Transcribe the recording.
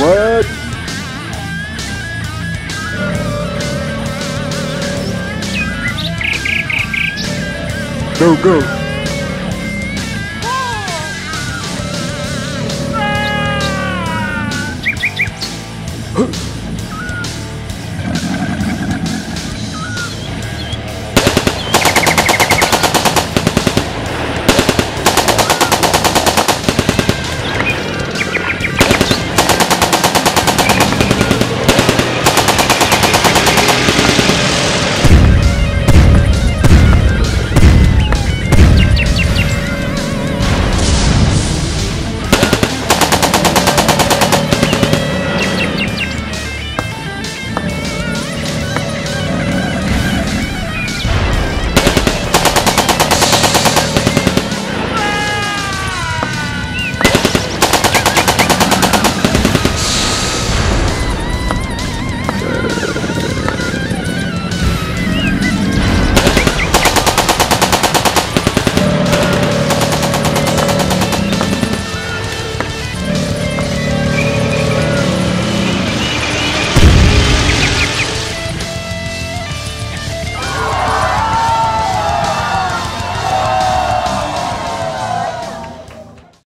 What? Go, go.